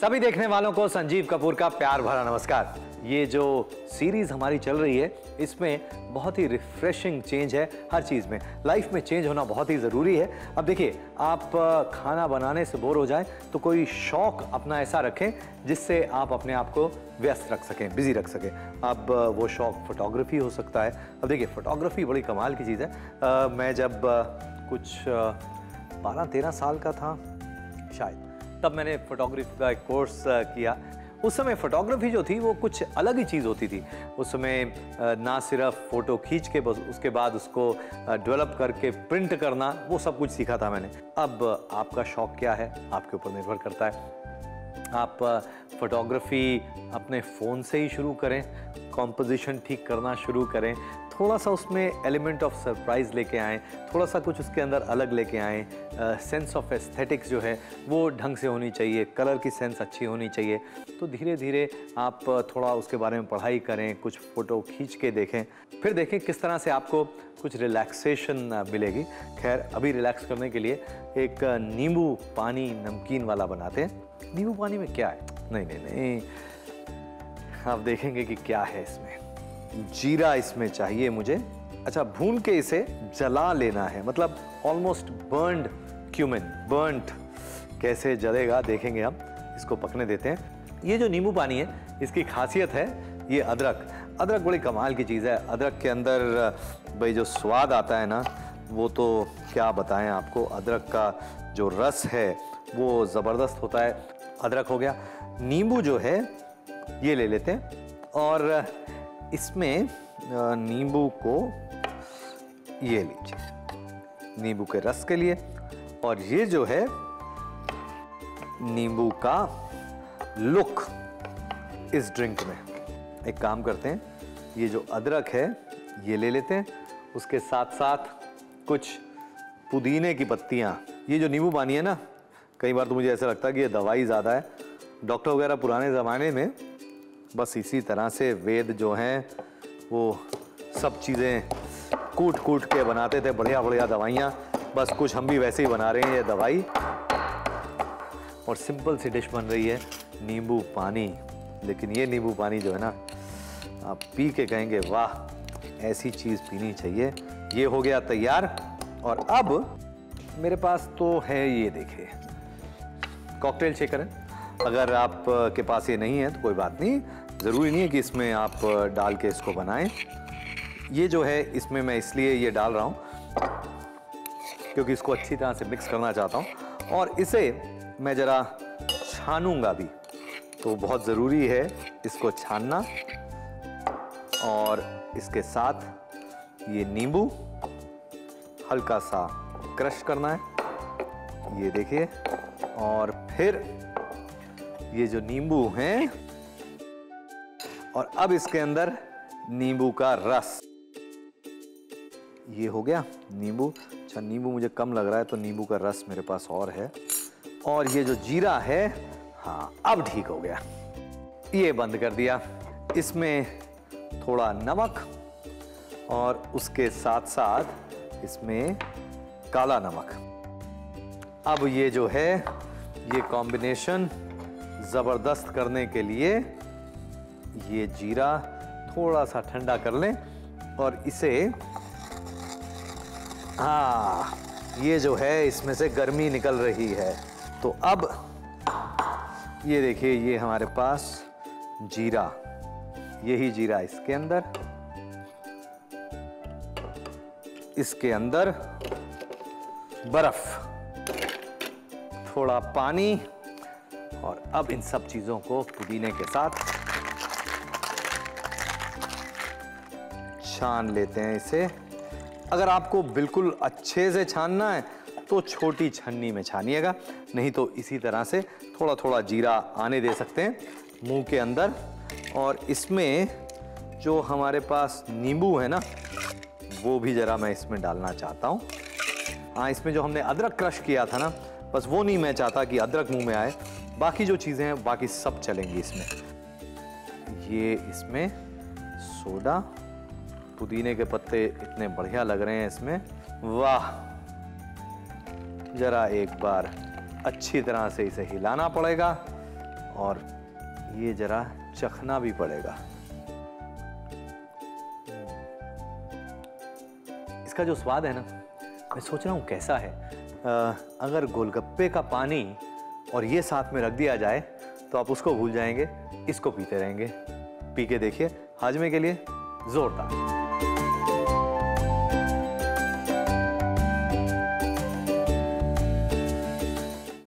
सभी देखने वालों को संजीव कपूर का प्यार भरा नमस्कार। ये जो सीरीज हमारी चल रही है इसमें बहुत ही रिफ्रेशिंग चेंज है। हर चीज़ में लाइफ में चेंज होना बहुत ही ज़रूरी है। अब देखिए, आप खाना बनाने से बोर हो जाएं तो कोई शौक़ अपना ऐसा रखें जिससे आप अपने आप को व्यस्त रख सकें, बिजी रख सकें। अब वो शौक़ फोटोग्राफी हो सकता है। अब देखिए, फोटोग्राफी बड़ी कमाल की चीज़ है। मैं जब कुछ 12-13 साल का था शायद, तब मैंने फोटोग्राफी का एक कोर्स किया। उस समय फ़ोटोग्राफी जो थी वो कुछ अलग ही चीज़ होती थी। उस समय ना सिर्फ फ़ोटो खींच के बस उसके बाद उसको डेवलप करके प्रिंट करना, वो सब कुछ सीखा था मैंने। अब आपका शौक़ क्या है आपके ऊपर निर्भर करता है। आप फोटोग्राफी अपने फ़ोन से ही शुरू करें, कॉम्पोजिशन ठीक करना शुरू करें, थोड़ा सा उसमें एलिमेंट ऑफ सरप्राइज़ लेके आएँ, थोड़ा सा कुछ उसके अंदर अलग लेके आएँ। सेंस ऑफ एस्थेटिक्स जो है वो ढंग से होनी चाहिए, कलर की सेंस अच्छी होनी चाहिए। तो धीरे धीरे आप थोड़ा उसके बारे में पढ़ाई करें, कुछ फ़ोटो खींच के देखें, फिर देखें किस तरह से आपको कुछ रिलैक्सेशन मिलेगी। खैर, अभी रिलैक्स करने के लिए एक नींबू पानी नमकीन वाला बनाते हैं। नींबू पानी में क्या है? नहीं, आप देखेंगे कि क्या है इसमें। जीरा इसमें चाहिए मुझे। अच्छा, भून के इसे जला लेना है, मतलब ऑलमोस्ट बर्न्ड क्यूमिन। बर्न्ड कैसे जलेगा देखेंगे हम। इसको पकने देते हैं। ये जो नींबू पानी है इसकी खासियत है ये अदरक। अदरक बड़ी कमाल की चीज़ है। अदरक के अंदर भाई जो स्वाद आता है ना, वो तो क्या बताएं आपको। अदरक का जो रस है वो ज़बरदस्त होता है। अदरक हो गया, नींबू जो है ये ले लेते हैं और इसमें नींबू को ये लीजिए, नींबू के रस के लिए। और ये जो है नींबू का लुक इस ड्रिंक में। एक काम करते हैं, ये जो अदरक है ये ले लेते हैं, उसके साथ साथ कुछ पुदीने की पत्तियाँ। ये जो नींबू पानी है ना, कई बार तो मुझे ऐसा लगता है कि ये दवाई ज़्यादा है। डॉक्टर वगैरह पुराने ज़माने में बस इसी तरह से वेद जो हैं वो सब चीज़ें कूट कूट के बनाते थे, बढ़िया बढ़िया दवाइयाँ। बस कुछ हम भी वैसे ही बना रहे हैं ये दवाई। और सिंपल सी डिश बन रही है, नींबू पानी। लेकिन ये नींबू पानी जो है ना, आप पी के कहेंगे वाह, ऐसी चीज़ पीनी चाहिए। ये हो गया तैयार। और अब मेरे पास तो है, ये देखिए, कॉकटेल शेकर है। अगर आप के पास ये नहीं है तो कोई बात नहीं, ज़रूरी नहीं है कि इसमें आप डाल के इसको बनाएं। ये जो है इसमें मैं इसलिए ये डाल रहा हूँ क्योंकि इसको अच्छी तरह से मिक्स करना चाहता हूँ। और इसे मैं ज़रा छानूंगा भी, तो बहुत ज़रूरी है इसको छानना। और इसके साथ ये नींबू हल्का सा क्रश करना है, ये देखिए। और फिर ये जो नींबू हैं, और अब इसके अंदर नींबू का रस। ये हो गया नींबू। अच्छा, नींबू मुझे कम लग रहा है तो नींबू का रस मेरे पास और है। और ये जो जीरा है, हाँ अब ठीक हो गया। ये बंद कर दिया। इसमें थोड़ा नमक और उसके साथ साथ इसमें काला नमक। अब ये जो है ये कॉम्बिनेशन ज़बरदस्त करने के लिए ये जीरा थोड़ा सा ठंडा कर लें और इसे, हाँ ये जो है इसमें से गर्मी निकल रही है। तो अब ये देखिए, ये हमारे पास जीरा, यही जीरा इसके अंदर बर्फ, थोड़ा पानी। और अब इन सब चीज़ों को पुदीने के साथ छान लेते हैं इसे। अगर आपको बिल्कुल अच्छे से छानना है तो छोटी छन्नी में छानिएगा, नहीं तो इसी तरह से थोड़ा थोड़ा जीरा आने दे सकते हैं मुंह के अंदर। और इसमें जो हमारे पास नींबू है ना, वो भी ज़रा मैं इसमें डालना चाहता हूँ। हाँ, इसमें जो हमने अदरक क्रश किया था ना, बस वो नहीं मैं चाहता कि अदरक मुंह में आए। बाकी जो चीज़ें हैं बाकी सब चलेंगी इसमें। ये इसमें सोडा, पुदीने के पत्ते इतने बढ़िया लग रहे हैं इसमें, वाह। ज़रा एक बार अच्छी तरह से इसे हिलाना पड़ेगा और ये जरा चखना भी पड़ेगा। इसका जो स्वाद है ना, मैं सोच रहा हूँ कैसा है। अगर गोलगप्पे का पानी और ये साथ में रख दिया जाए तो आप उसको भूल जाएंगे, इसको पीते रहेंगे। पी के देखिए, हाजमे के लिए जोरदार।